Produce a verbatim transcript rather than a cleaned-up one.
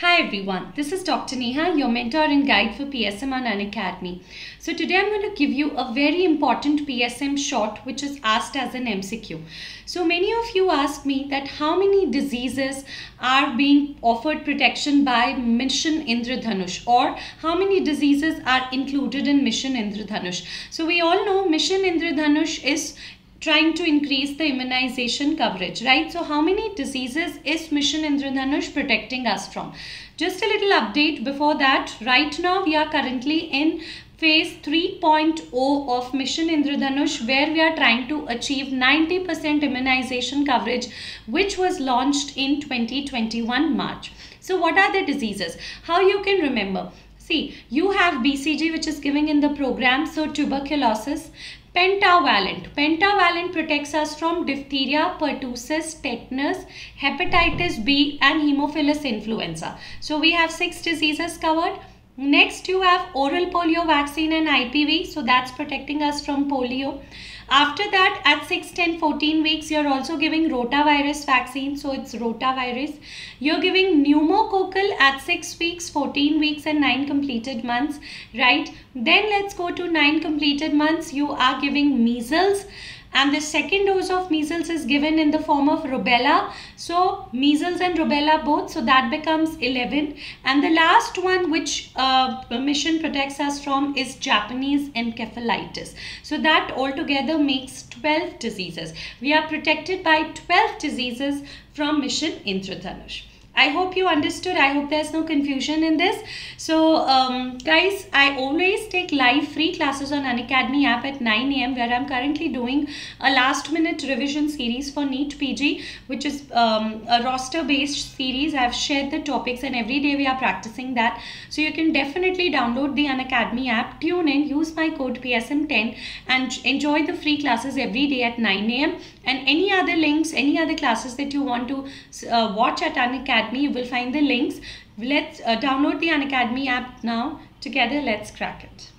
Hi everyone, this is Doctor Neha, your mentor and guide for P S M Anand Academy. So today I'm going to give you a very important P S M short which is asked as an M C Q. So many of you asked me that how many diseases are being offered protection by Mission Indradhanush, or how many diseases are included in Mission Indradhanush. So we all know Mission Indradhanush is trying to increase the immunization coverage, right? So how many diseases is Mission Indradhanush protecting us from? Just a little update before that. Right now we are currently in phase three point oh of Mission Indradhanush, where we are trying to achieve ninety percent immunization coverage, which was launched in twenty twenty-one March. So what are the diseases? How you can remember? See, you have B C G which is giving in the program, so tuberculosis. Pentavalent. Pentavalent protects us from diphtheria, pertussis, tetanus, hepatitis B and Haemophilus influenza. So we have six diseases covered. Next you have oral polio vaccine and I P V, so that's protecting us from polio. After that, at six, ten, fourteen weeks, you're also giving rotavirus vaccine, so it's rotavirus. You're giving pneumococcal at six weeks, fourteen weeks and nine completed months, right? Then let's go to nine completed months, you are giving measles. And the second dose of measles is given in the form of rubella. So measles and rubella both. So that becomes eleven. And the last one which uh, Mission protects us from is Japanese encephalitis. So that altogether makes twelve diseases. We are protected by twelve diseases from Mission Indradhanush. I hope you understood. I hope there's no confusion in this. So um, guys, I always take live free classes on Unacademy app at nine A M where I'm currently doing a last minute revision series for NEET P G, which is um, a roster based series. I've shared the topics and every day we are practicing that. So you can definitely download the Unacademy app, tune in, use my code P S M ten and enjoy the free classes every day at nine A M and any other links, any other classes that you want to uh, watch at Unacademy, you will find the links. Let's uh, download the Unacademy app now. Together, let's crack it.